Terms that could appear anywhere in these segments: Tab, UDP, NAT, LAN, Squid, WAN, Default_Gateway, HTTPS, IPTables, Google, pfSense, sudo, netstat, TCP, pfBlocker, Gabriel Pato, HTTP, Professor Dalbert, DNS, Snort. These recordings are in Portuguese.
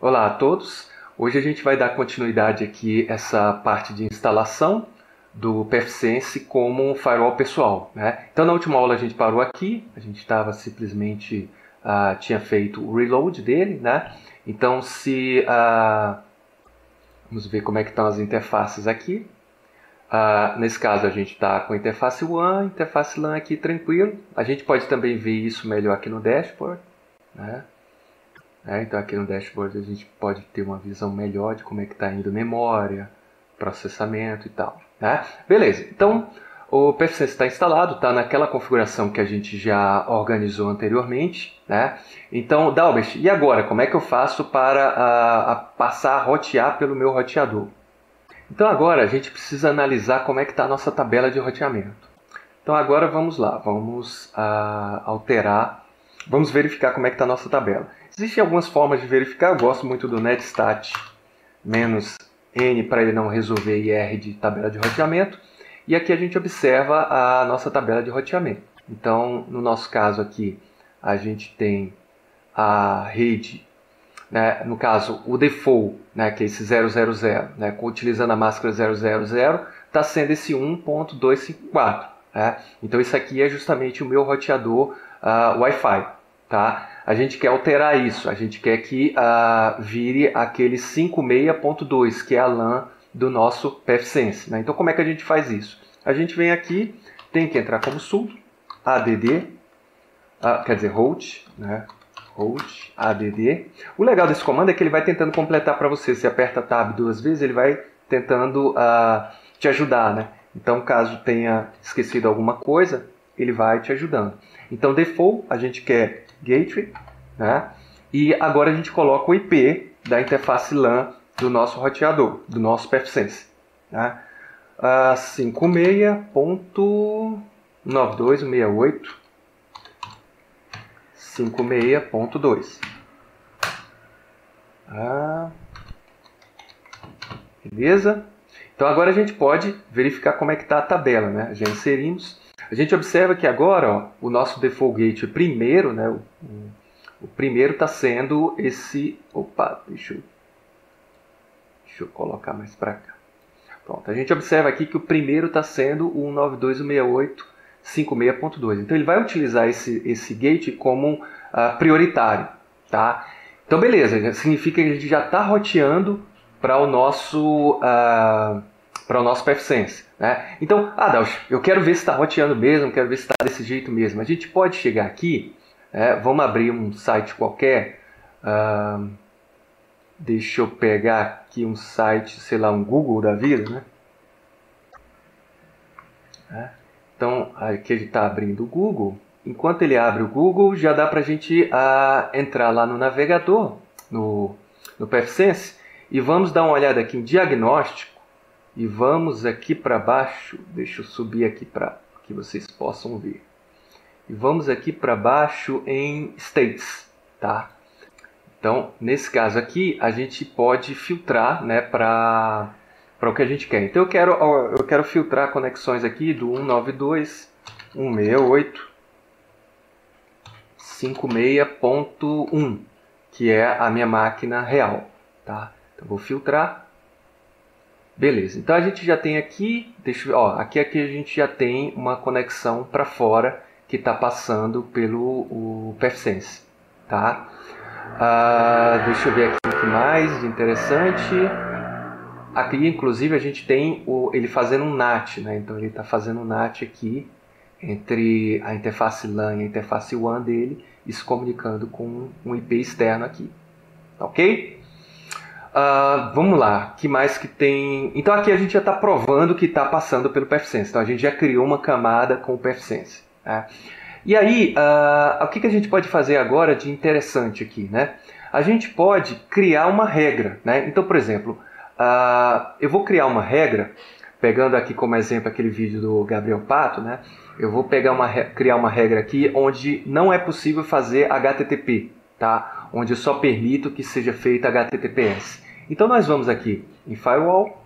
Olá a todos, hoje a gente vai dar continuidade aqui essa parte de instalação do pfSense como um firewall pessoal, né? Então na última aula a gente parou aqui, a gente estava simplesmente, tinha feito o reload dele, né? Então se, vamos ver como é que estão as interfaces aqui, nesse caso a gente está com a interface WAN, interface LAN aqui tranquilo, a gente pode também ver isso melhor aqui no dashboard, né? Então aqui no dashboard a gente pode ter uma visão melhor de como é que está indo memória, processamento e tal, né? Beleza, então o pfSense está instalado, está naquela configuração que a gente já organizou anteriormente, né? Então, Dalbert, e agora? Como é que eu faço para passar a rotear pelo meu roteador? Então agora a gente precisa analisar como é que está a nossa tabela de roteamento. Então agora vamos lá, vamos alterar, vamos verificar como é que está a nossa tabela. Existem algumas formas de verificar, eu gosto muito do netstat -n para ele não resolver IR de tabela de roteamento. E aqui a gente observa a nossa tabela de roteamento. Então, no nosso caso aqui, a gente tem a rede, né, no caso o default, né, que é esse 000, né, utilizando a máscara 000, está sendo esse 1.254. Né? Então, isso aqui é justamente o meu roteador Wi-Fi. Tá? A gente quer alterar isso, a gente quer que vire aquele 56.2, que é a LAN do nosso pfSense, né? Então como é que a gente faz isso? A gente vem aqui, tem que entrar como sudo, add, root, né? Root, add. O legal desse comando é que ele vai tentando completar para você, você aperta Tab duas vezes, ele vai tentando te ajudar, né? Então caso tenha esquecido alguma coisa, ele vai te ajudando. Então, default, a gente quer gateway, né? E agora a gente coloca o IP da interface LAN do nosso roteador, do nosso pfSense, né? 56.9268, 56.2. Beleza? Então, agora a gente pode verificar como é que está a tabela, né? Já inserimos. A gente observa que agora, ó, o nosso default gateway primeiro, né, o primeiro está sendo esse... Opa, deixa eu colocar mais para cá. Pronto, a gente observa aqui que o primeiro está sendo o 192.168.56.2. Então ele vai utilizar esse gateway como prioritário. Tá? Então beleza, significa que a gente já está roteando para o nosso... para o nosso pfSense, né? Então, Dalsh, eu quero ver se está roteando mesmo, quero ver se está desse jeito mesmo. A gente pode chegar aqui, vamos abrir um site qualquer, deixa eu pegar aqui um site, sei lá, um Google da vida, né? Então, aqui ele está abrindo o Google. Enquanto ele abre o Google, já dá para a gente entrar lá no navegador, no pfSense, e vamos dar uma olhada aqui em diagnóstico. E vamos aqui para baixo, deixa eu subir aqui para que vocês possam ver. E vamos aqui para baixo em states, tá? Então, nesse caso aqui, a gente pode filtrar, né, para o que a gente quer. Então, eu quero filtrar conexões aqui do 192.168.56.1, que é a minha máquina real, tá? Então, vou filtrar. Beleza, então a gente já tem aqui, deixa eu, ó, aqui a gente já tem uma conexão para fora que está passando pelo pfSense, tá? Deixa eu ver aqui o que mais de interessante. Aqui, inclusive, a gente tem ele fazendo um NAT, né? Então ele está fazendo um NAT aqui entre a interface LAN e a interface WAN dele e se comunicando com um IP externo aqui, tá ok? Vamos lá, que mais que tem? Então aqui a gente já está provando que está passando pelo pfSense, então a gente já criou uma camada com o pfSense, né? E aí, o que a gente pode fazer agora de interessante aqui, né? A gente pode criar uma regra, né? Então, por exemplo, eu vou criar uma regra, pegando aqui como exemplo aquele vídeo do Gabriel Pato, né? Eu vou pegar criar uma regra aqui onde não é possível fazer HTTP, tá? Onde eu só permito que seja feita HTTPS. Então nós vamos aqui em Firewall,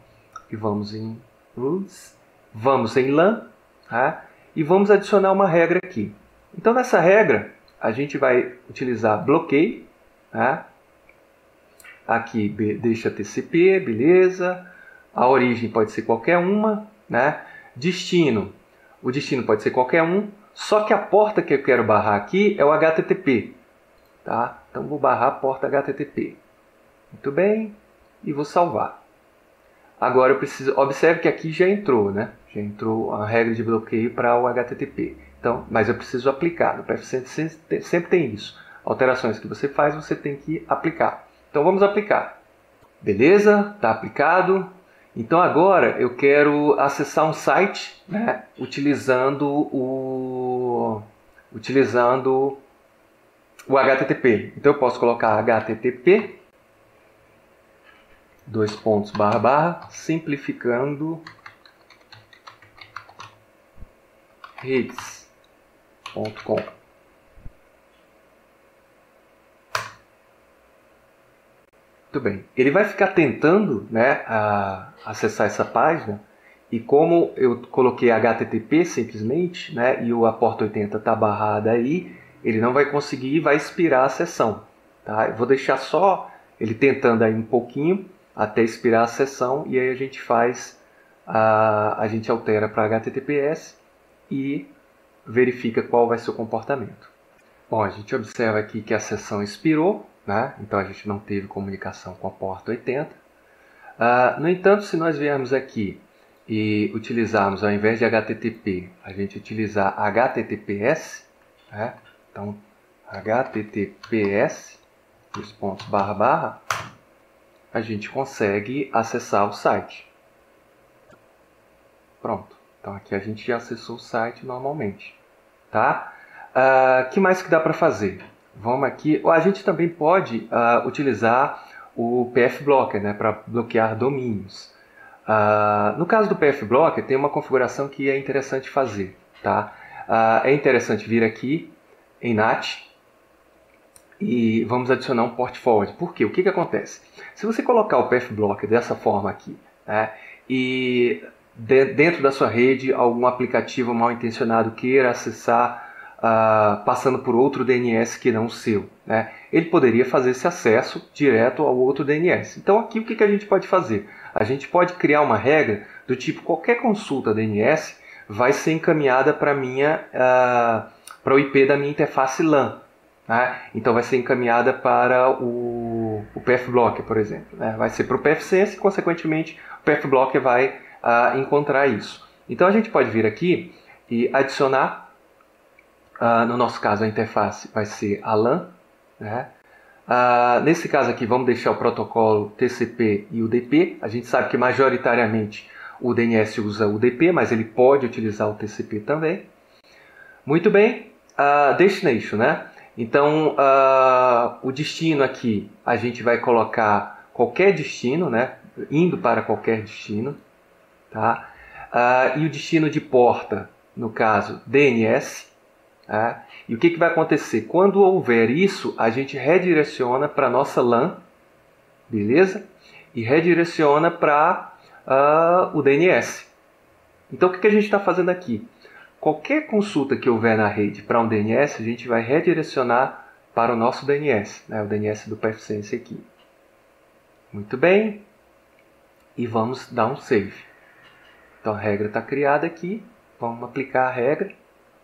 e vamos em Rules, vamos em LAN, tá? E vamos adicionar uma regra aqui. Então nessa regra, a gente vai utilizar bloqueio, tá? Aqui deixa TCP, beleza. A origem pode ser qualquer uma, né? Destino. O destino pode ser qualquer um. Só que a porta que eu quero barrar aqui é o HTTP. Tá? Então vou barrar a porta HTTP. Muito bem. E vou salvar. Agora eu preciso... Observe que aqui já entrou, né? Já entrou a regra de bloqueio para o HTTP. Então, mas eu preciso aplicar. No pfSense sempre tem isso. Alterações que você faz, você tem que aplicar. Então vamos aplicar. Beleza? Está aplicado. Então agora eu quero acessar um site, né, utilizando o HTTP. Então eu posso colocar http://simplificando-redes.com. Muito bem. Ele vai ficar tentando, né, acessar essa página, e como eu coloquei HTTP simplesmente, né, e a porta 80 está barrada aí, ele não vai conseguir e vai expirar a sessão. Tá? Eu vou deixar só ele tentando aí um pouquinho até expirar a sessão, e aí a gente faz, a gente altera para HTTPS e verifica qual vai ser o comportamento. Bom, a gente observa aqui que a sessão expirou, né? Então a gente não teve comunicação com a porta 80. No entanto, se nós viermos aqui e utilizarmos, ao invés de HTTP, a gente utilizar HTTPS, né? Então https://, a gente consegue acessar o site. Pronto. Então aqui a gente já acessou o site normalmente. Tá? Que mais que dá para fazer? Vamos aqui. A gente também pode utilizar o pfBlocker, né, para bloquear domínios. No caso do pfBlocker, tem uma configuração que é interessante fazer. Tá? É interessante vir aqui em NAT e vamos adicionar um port forward. Por quê? O que, que acontece? Se você colocar o pfBlocker dessa forma aqui, né, e dentro da sua rede algum aplicativo mal intencionado queira acessar passando por outro DNS que não o seu, né? Ele poderia fazer esse acesso direto ao outro DNS. Então aqui o que, que a gente pode fazer? A gente pode criar uma regra do tipo: qualquer consulta DNS vai ser encaminhada para o IP da minha interface LAN, né? Então vai ser encaminhada para o pfBlocker, por exemplo, né? Vai ser para o pfSense e consequentemente o pfBlocker vai encontrar isso. Então a gente pode vir aqui e adicionar. No nosso caso, a interface vai ser a LAN. Né? Nesse caso aqui, vamos deixar o protocolo TCP e UDP. A gente sabe que majoritariamente o DNS usa UDP, mas ele pode utilizar o TCP também. Muito bem. Destination, né? Então, o destino aqui, a gente vai colocar qualquer destino, né? Indo para qualquer destino. Tá? E o destino de porta, no caso, DNS. Ah, e o que vai acontecer? Quando houver isso, a gente redireciona para a nossa LAN, beleza? E redireciona para o DNS. Então o que a gente está fazendo aqui? Qualquer consulta que houver na rede para um DNS, a gente vai redirecionar para o nosso DNS, né? O DNS do pfSense aqui. Muito bem. E vamos dar um save. Então a regra está criada aqui, vamos aplicar a regra.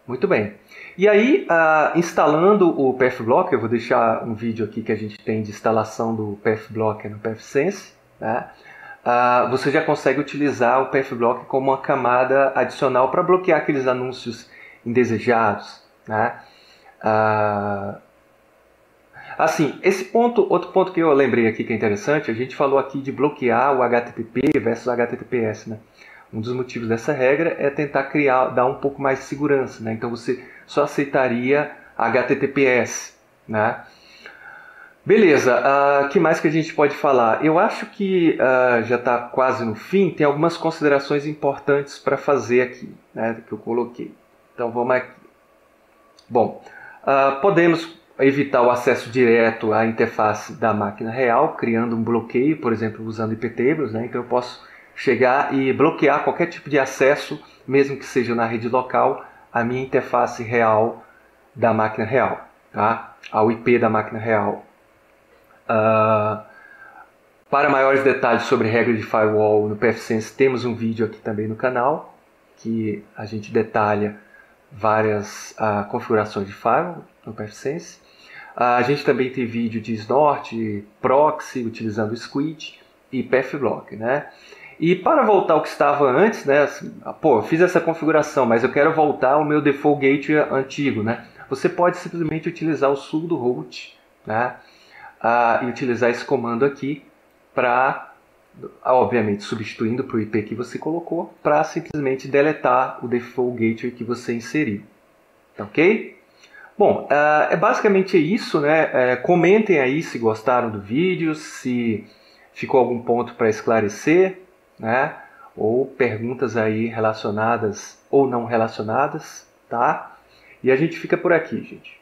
Muito bem. E aí, instalando o pfBlocker, eu vou deixar um vídeo aqui que a gente tem de instalação do pfBlocker no pfSense, né? Você já consegue utilizar o pfBlocker como uma camada adicional para bloquear aqueles anúncios indesejados, né? Assim, outro ponto que eu lembrei aqui que é interessante, a gente falou aqui de bloquear o HTTP versus HTTPS, né? Um dos motivos dessa regra é tentar dar um pouco mais de segurança, né? Então você só aceitaria HTTPS, né? Beleza, que mais que a gente pode falar? Eu acho que já está quase no fim, tem algumas considerações importantes para fazer aqui, né, que eu coloquei. Então vamos aqui. Bom, podemos evitar o acesso direto à interface da máquina real, criando um bloqueio, por exemplo, usando IPTables, né? Então eu posso chegar e bloquear qualquer tipo de acesso, mesmo que seja na rede local, à minha interface real da máquina real, tá? Ao IP da máquina real. Para maiores detalhes sobre regra de firewall no pfSense, temos um vídeo aqui também no canal, que a gente detalha várias configurações de firewall no pfSense. A gente também tem vídeo de snort, proxy, utilizando o squid e pfBlock, né? E para voltar ao que estava antes, né? Pô, fiz essa configuração, mas eu quero voltar ao meu default gateway antigo, né? Você pode simplesmente utilizar o sudo root, né? E utilizar esse comando aqui para, obviamente, substituindo para o IP que você colocou, para simplesmente deletar o default gateway que você inseriu. Tá ok? Bom, é basicamente isso, né? Comentem aí se gostaram do vídeo, se ficou algum ponto para esclarecer, né? Ou perguntas aí relacionadas ou não relacionadas, tá? E a gente fica por aqui, gente.